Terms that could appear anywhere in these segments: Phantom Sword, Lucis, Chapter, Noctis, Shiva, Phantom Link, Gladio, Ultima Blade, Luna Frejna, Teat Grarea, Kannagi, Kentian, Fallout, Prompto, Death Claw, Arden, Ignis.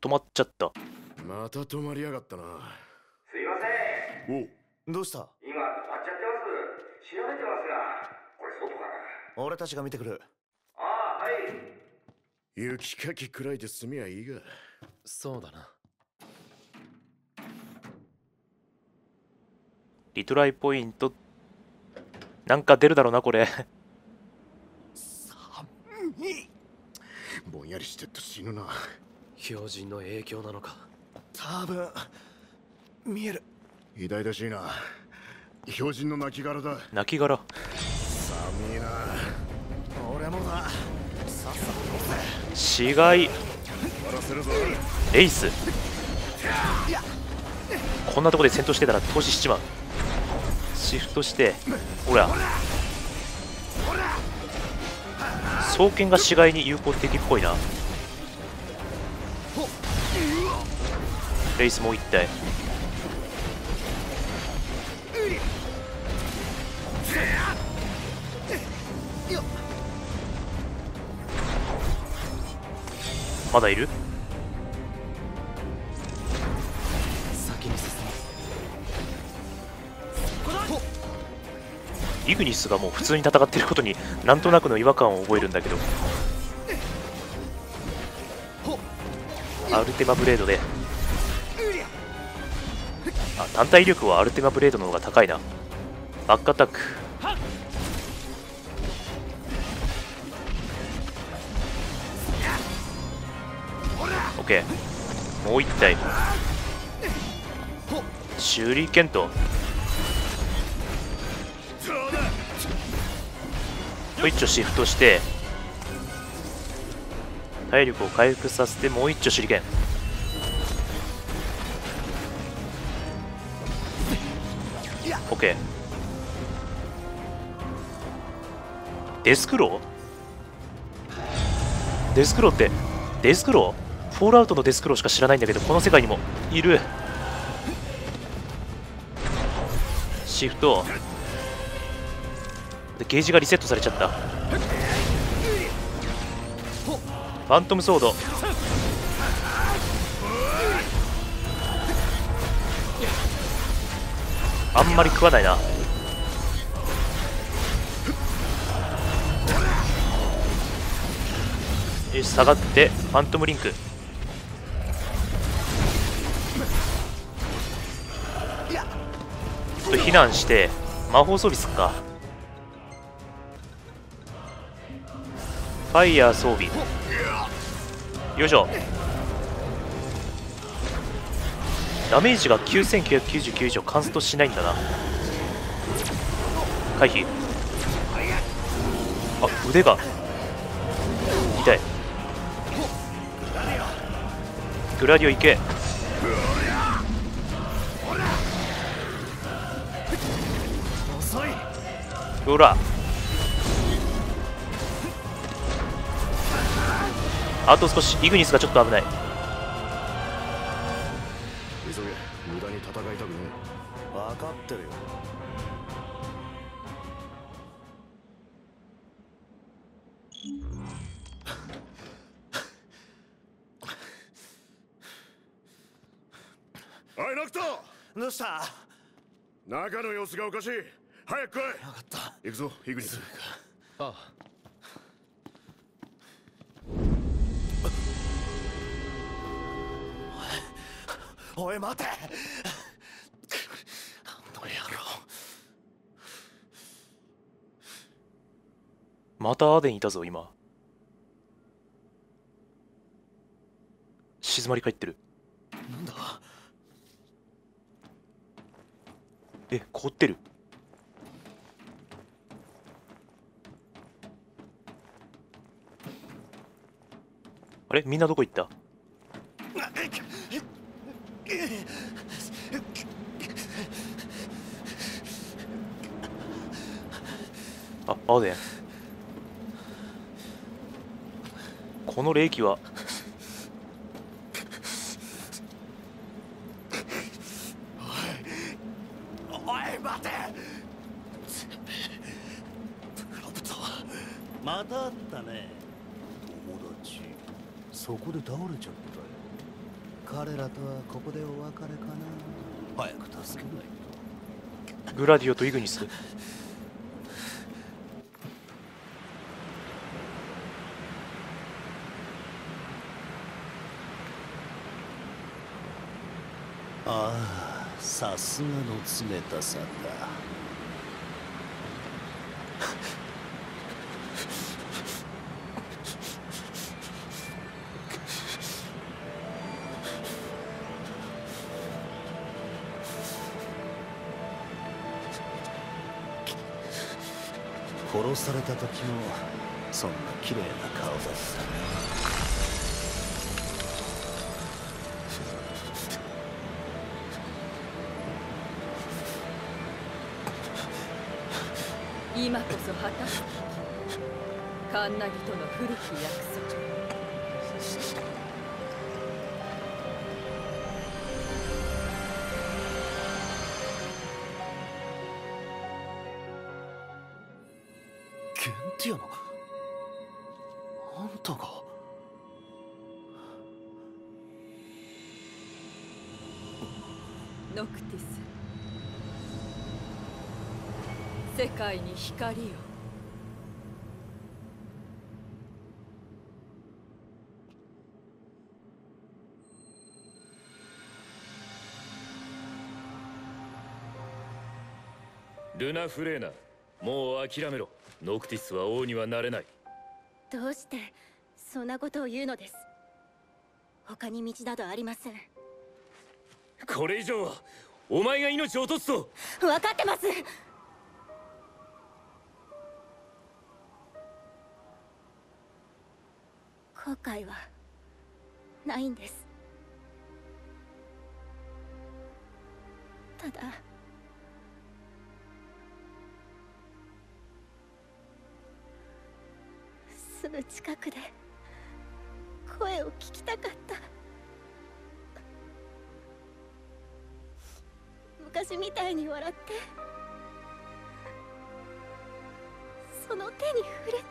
止まっちゃった。また止まりやがったな。すいません。お、どうした？今立っちゃってます。調べてますが、これ外かな。俺たちが見てくる。ああ、はい。雪かきくらいで済みゃいいが。そうだな。リトライポイントなんか出るだろうなこれ。ぼんやりしてっと死ぬな。標準の影響なのか。多分見える。偉大らしいな。標準の亡き殻だ。亡き殻。寒いな。俺もだ。さっさと死骸。レイス。こんなとこで戦闘してたら投資しちまう。シフトして、ほら。双剣が死骸に有効的っぽいな。レイスもう一体。まだいる？イグニスがもう普通に戦ってることになんとなくの違和感を覚えるんだけど、アルテマブレードで、あ、単体威力はアルテマブレードの方が高いな。バックアタック。オッケー。もう一体手裏剣と、一丁シフトして体力を回復させて、もう一丁手裏剣。オッケー。デスクロー？デスクローってデスクロー？フォールアウトのデスクローしか知らないんだけど、この世界にもいる。シフトでゲージがリセットされちゃった。ファントムソード。あんまり食わないな。よし、下がってファントムリンク。ちょっと避難して魔法装備すっか。ファイヤー装備。よいしょ。ダメージが9999以上カンストしないんだな。回避。あ、腕が痛い。グラディオ行け。ほら、あと少し。イグニスがちょっと危ない。急げ、無駄に戦いたくねえ。分かってるよ。おい、ノクト。どうした？中の様子がおかしい。早く来い。分かった。行くぞ、イグニス。ああ。おい待て。何の野郎。またアデンいたぞ。今静まり返ってる。なんだ。え、凍ってる。あれ、みんなどこ行った？あ、アデン。この冷気はおい待て。プロプト。またあったね、友達。そこで倒れちゃったよ。彼らとはここでお別れかな。早く助けないと。グラディオとイグニス。ああ、さすがの冷たさだ。殺された時もそんな綺麗な顔だったね。今こそ果たすカンナギとの古き約束。ケンティアのあんたが。ノクティス、世界に光を。ルナ・フレーナ、もう諦めろ。ノクティスは王にはなれない。どうしてそんなことを言うのです。他に道などありません。これ以上はお前が命を落とすぞ。分かってます。後悔はないんです。ただすぐ近くで声を聞きたかった。昔みたいに笑ってその手に触れて。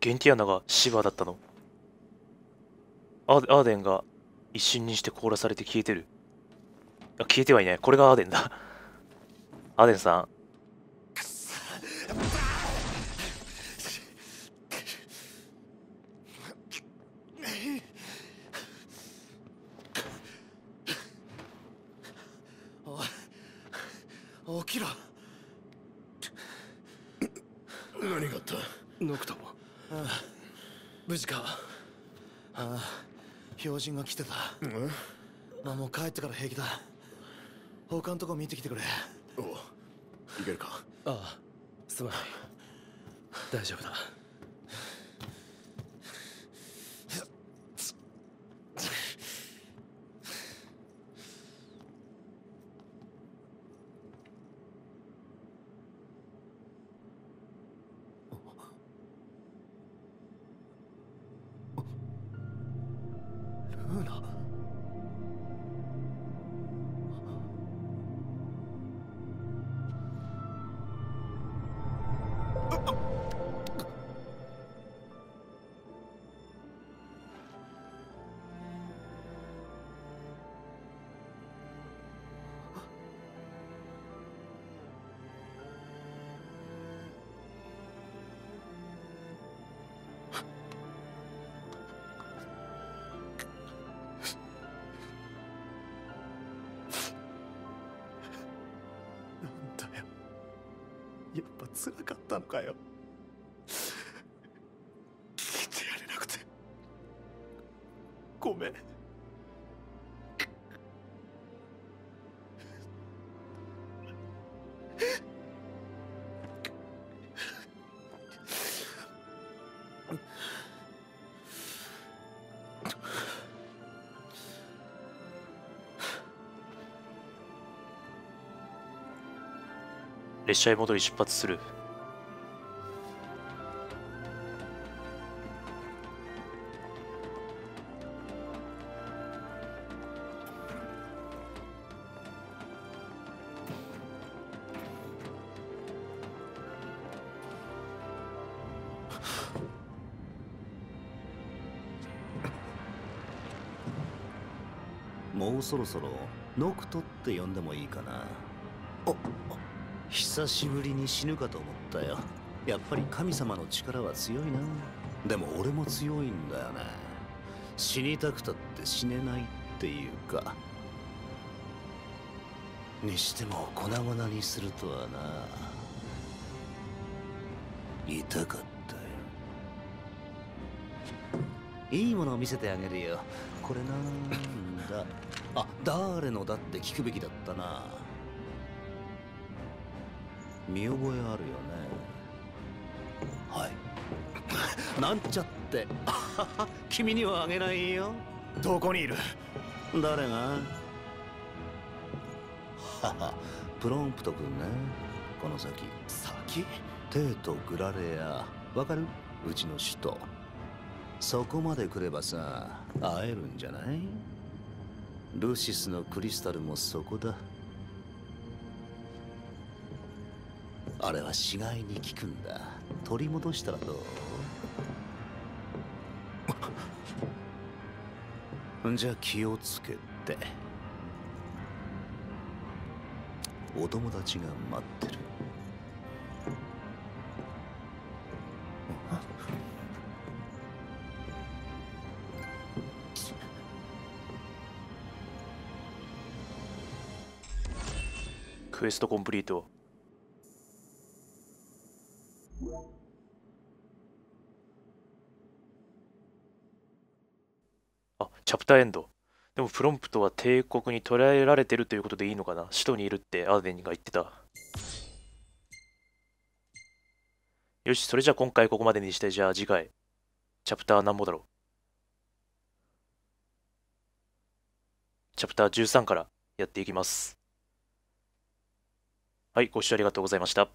ケンティアナがシヴァだったの。アーデンが一瞬にして凍らされて消えてる。あ、消えてはいない。これがアーデンだ。アーデンさん。起きろ。何があった？ノクト。ああ、無事か。ああ、標準が来てた。まあもう帰ってから平気だ。他のとこ見てきてくれ。おう、行けるか。ああ、すまない。大丈夫だ。やっぱ辛かったのかよ。聞いてやれなくてごめん。列車へ戻り出発する。もうそろそろノクトって呼んでもいいかな。おっ、久しぶりに死ぬかと思ったよ。やっぱり神様の力は強いな。でも俺も強いんだよね。死にたくたって死ねないっていうか。にしても粉々にするとはな。痛かったよ。いいものを見せてあげるよ。これなんだ。あ、誰のだって聞くべきだったな。見覚えあるよね。はい。なんちゃって。君にはあげないよ。どこにいる？誰が？プロンプト君ね。この先。先？テートグラレア。わかる？うちの首都。そこまで来ればさ、会えるんじゃない？ルシスのクリスタルもそこだ。あれは死骸に効くんだ。取り戻したらどう？じゃあ気をつけて。お友達が待ってる。クエストコンプリート。あ、チャプターエンド。でもプロンプトは帝国に捕らえられてるということでいいのかな。首都にいるってアーデンが言ってた。よし、それじゃあ今回ここまでにして、じゃあ次回チャプター何ぼだろう。チャプター13からやっていきます。はい、ご視聴ありがとうございました。